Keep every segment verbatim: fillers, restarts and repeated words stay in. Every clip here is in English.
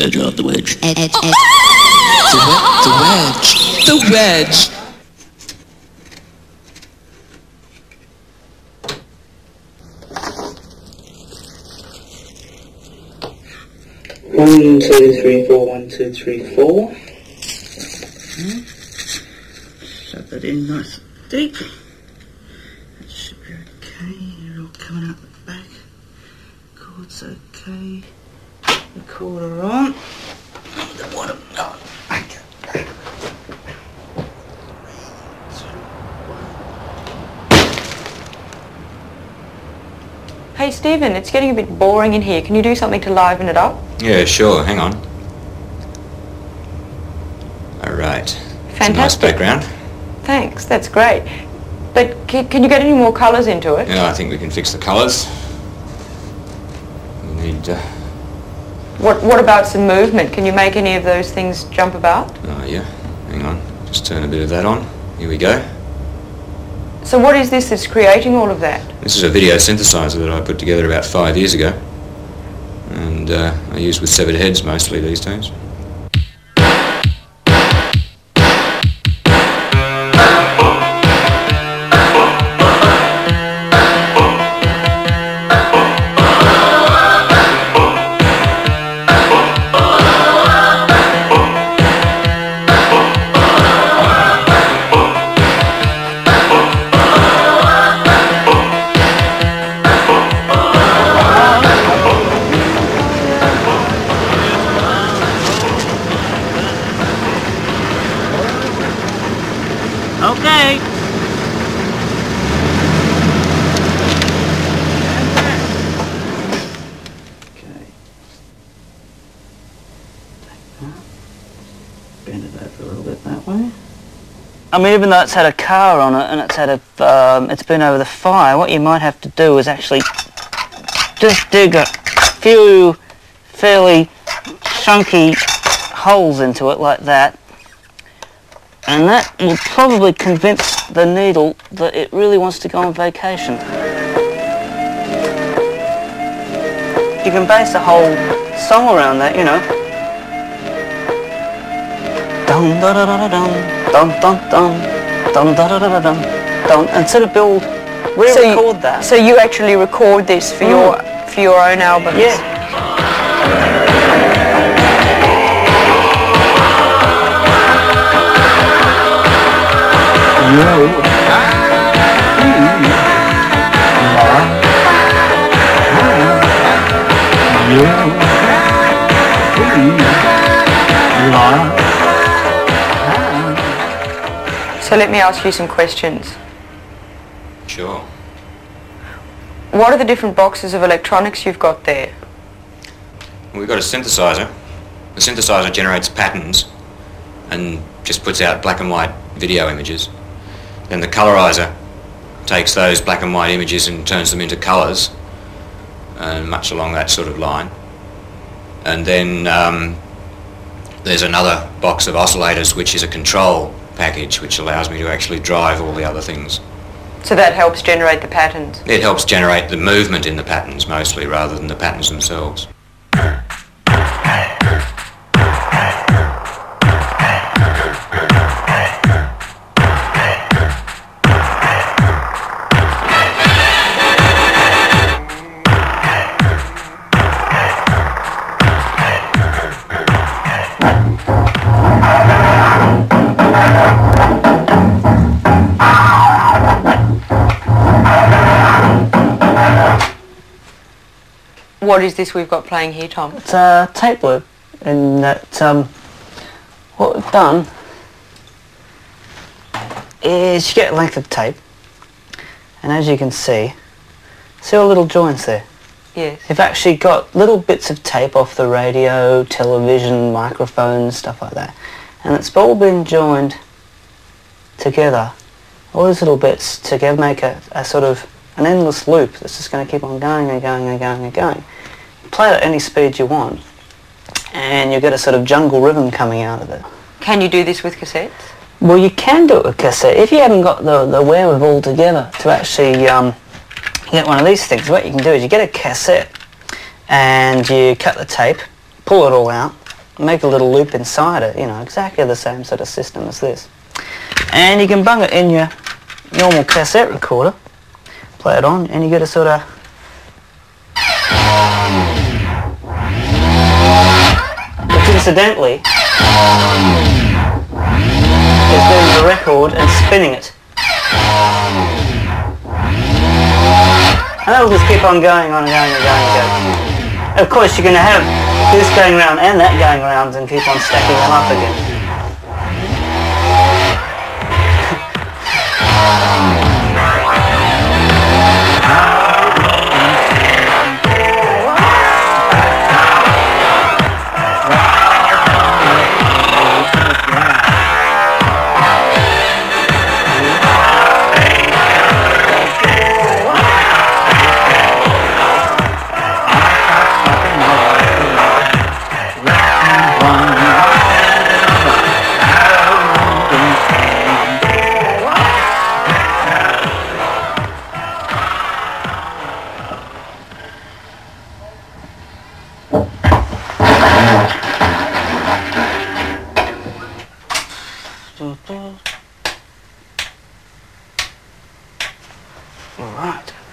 Edge of the wedge. Edge, edge, edge. The, we the wedge. The wedge. One, two, three, four. One, two, three, four. Okay. Shut that in nice and deep. That should be okay. You're all coming out the back. Chord's okay. The quarter on. The bottom on. Okay. Three, two, one. Hey Stephen, it's getting a bit boring in here. Can you do something to liven it up? Yeah, sure. Hang on. All right. Fantastic. Nice background. Thanks. That's great. But can, can you get any more colours into it? Yeah, I think we can fix the colours. We need. Uh, What, what about some movement? Can you make any of those things jump about? Oh, yeah. Hang on. Just turn a bit of that on. Here we go. So what is this that's creating all of that? This is a video synthesizer that I put together about five years ago. And uh, I use with Severed Heads mostly these days. I mean, even though it's had a car on it and it's had a, um, it's been over the fire, what you might have to do is actually just dig a few fairly chunky holes into it like that, and that will probably convince the needle that it really wants to go on vacation. You can base a whole song around that, you know. Dum da da da dum, dum dum dum, dum da da da dum, dum, and sort of build, re-record that. So you actually record this for your for your own albums? Yeah. So let me ask you some questions. Sure. What are the different boxes of electronics you've got there? We've got a synthesizer. The synthesizer generates patterns and just puts out black and white video images. Then the colorizer takes those black and white images and turns them into colours, and much along that sort of line. And then um, there's another box of oscillators which is a control package which allows me to actually drive all the other things. So that helps generate the patterns? It helps generate the movement in the patterns mostly rather than the patterns themselves. What is this we've got playing here, Tom? It's a tape loop, and that um, what we've done is you get a length of tape, and as you can see, see all the little joints there? Yes. You've actually got little bits of tape off the radio, television, microphones, stuff like that, and it's all been joined together, all these little bits together make a, a sort of an endless loop that's just going to keep on going and going and going and going. Play it at any speed you want, and you get a sort of jungle rhythm coming out of it. Can you do this with cassettes? Well, you can do it with cassette if you haven't got the, the wherewithal together to actually um, get one of these things. What you can do is you get a cassette and you cut the tape, pull it all out, make a little loop inside it, you know, exactly the same sort of system as this. And you can bung it in your normal cassette recorder, play it on, and you get a sort of... Which incidentally is doing the record and spinning it. And that'll just keep on going on and going and going and going. Of course you're going to have this going round and that going round and keep on stacking them up again.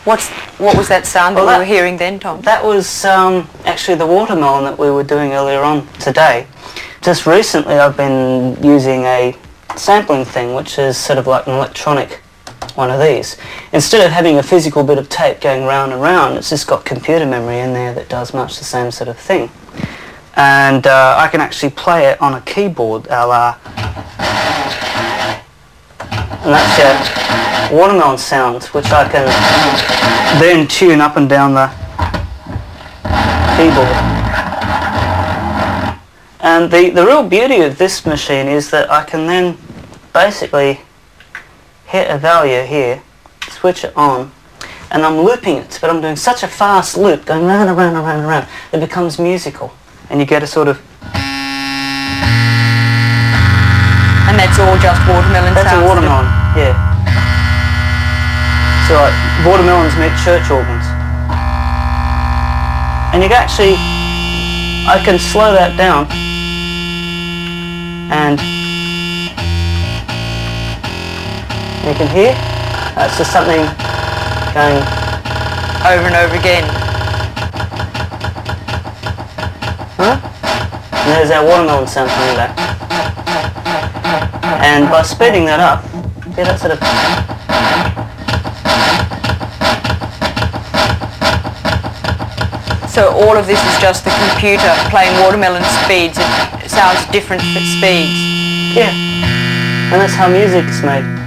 What's, what was that sound well, that, that we were hearing then, Tom? That was um, actually the watermelon that we were doing earlier on today. Just recently I've been using a sampling thing, which is sort of like an electronic one of these. Instead of having a physical bit of tape going round and round, it's just got computer memory in there that does much the same sort of thing. And uh, I can actually play it on a keyboard, a la... And that's your watermelon sound, which I can then tune up and down the keyboard. And the, the real beauty of this machine is that I can then basically hit a value here, switch it on, and I'm looping it, but I'm doing such a fast loop, going round and round and round and round, it becomes musical. And you get a sort of... And that's all just watermelon sounds? That's a watermelon, yeah. So like watermelons meet church organs. And you can actually, I can slow that down and you can hear, that's just something going over and over again. Huh? And there's that watermelon sound coming back. And by speeding that up, yeah, that sort of... So all of this is just the computer playing watermelon speeds. It sounds different at speeds. Yeah. And that's how music is made.